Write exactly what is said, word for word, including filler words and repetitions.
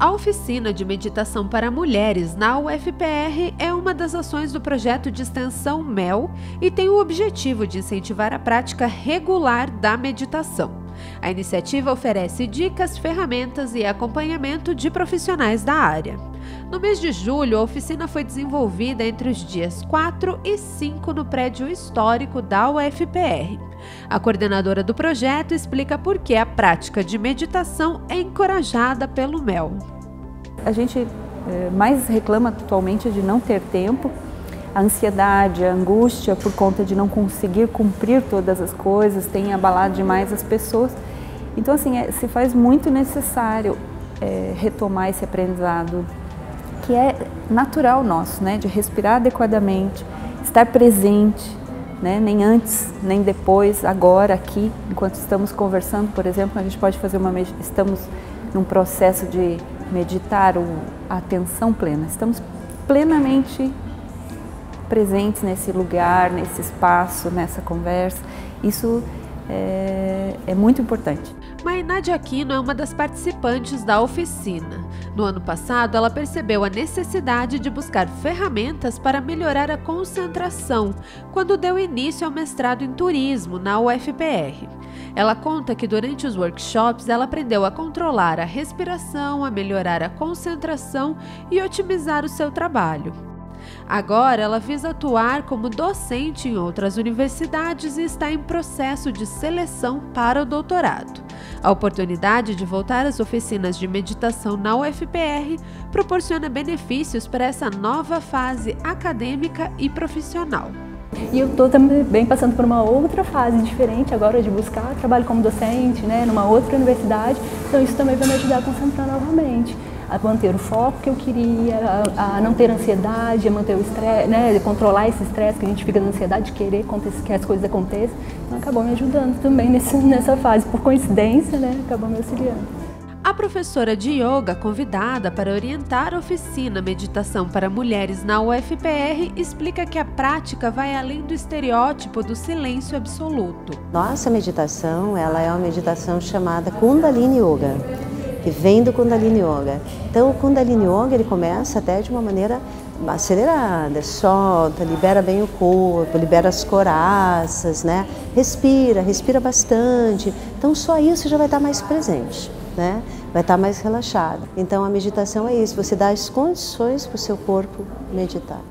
A oficina de meditação para mulheres na U F P R é uma das ações do projeto de extensão M E L e tem o objetivo de incentivar a prática regular da meditação. A iniciativa oferece dicas, ferramentas e acompanhamento de profissionais da área. No mês de julho, a oficina foi desenvolvida entre os dias quatro e cinco no prédio histórico da U F P R. A coordenadora do projeto explica por que a prática de meditação é encorajada pelo M E L. A gente eh, mais reclama atualmente de não ter tempo, a ansiedade, a angústia por conta de não conseguir cumprir todas as coisas, tem abalado demais as pessoas. Então, assim, é, se faz muito necessário é, retomar esse aprendizado, que é natural nosso, né? De respirar adequadamente, estar presente, né? Nem antes, nem depois, agora, aqui, enquanto estamos conversando, por exemplo, a gente pode fazer uma... Estamos num processo de meditar ou atenção plena, estamos plenamente presentes nesse lugar, nesse espaço, nessa conversa. Isso é, é muito importante. Mainá de Aquino é uma das participantes da oficina. No ano passado, ela percebeu a necessidade de buscar ferramentas para melhorar a concentração, quando deu início ao mestrado em turismo na U F P R. Ela conta que durante os workshops ela aprendeu a controlar a respiração, a melhorar a concentração e otimizar o seu trabalho. Agora, ela visa atuar como docente em outras universidades e está em processo de seleção para o doutorado. A oportunidade de voltar às oficinas de meditação na U F P R proporciona benefícios para essa nova fase acadêmica e profissional. E eu estou também passando por uma outra fase diferente agora de buscar trabalho como docente, né, numa outra universidade, então isso também vai me ajudar a concentrar novamente, a manter o foco que eu queria, a, a não ter ansiedade, a manter o estresse, né, controlar esse estresse que a gente fica na ansiedade de querer que as coisas aconteçam. Então acabou me ajudando também nesse, nessa fase, por coincidência, né, acabou me auxiliando. A professora de yoga convidada para orientar a oficina Meditação para Mulheres na U F P R explica que a prática vai além do estereótipo do silêncio absoluto. Nossa meditação, ela é uma meditação chamada Kundalini Yoga, que vem do Kundalini Yoga. Então o Kundalini Yoga, ele começa até de uma maneira acelerada, solta, libera bem o corpo, libera as coraças, né? Respira, respira bastante. Então só isso já vai estar mais presente, né? Vai estar mais relaxado. Então a meditação é isso, você dá as condições para o seu corpo meditar.